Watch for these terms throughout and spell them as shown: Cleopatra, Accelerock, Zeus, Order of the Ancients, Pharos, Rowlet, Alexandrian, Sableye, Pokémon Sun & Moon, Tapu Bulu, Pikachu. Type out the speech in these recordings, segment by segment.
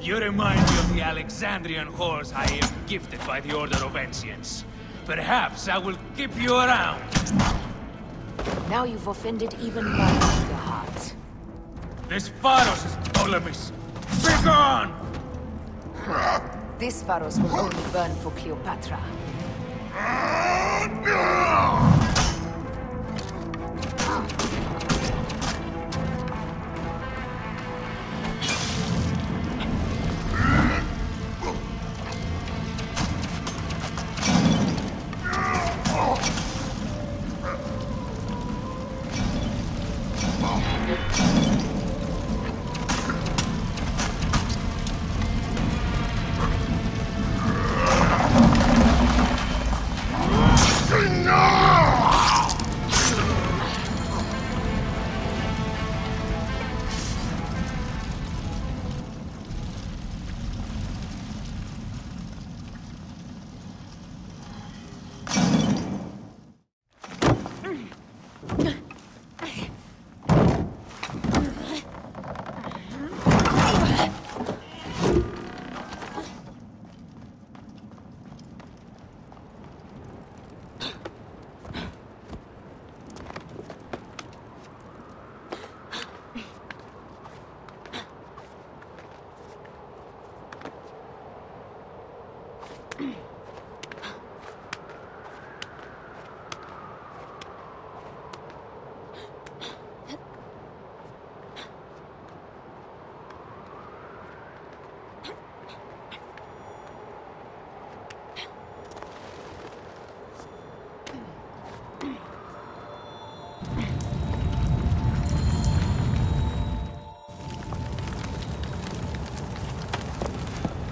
You remind me of the Alexandrian horse I am gifted by the Order of Ancients. Perhaps I will keep you around. Now you've offended even my younger heart. This Pharos is Ptolemy's. Be gone! This Pharos will only burn for Cleopatra.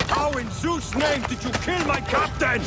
How in Zeus' name did you kill my captain?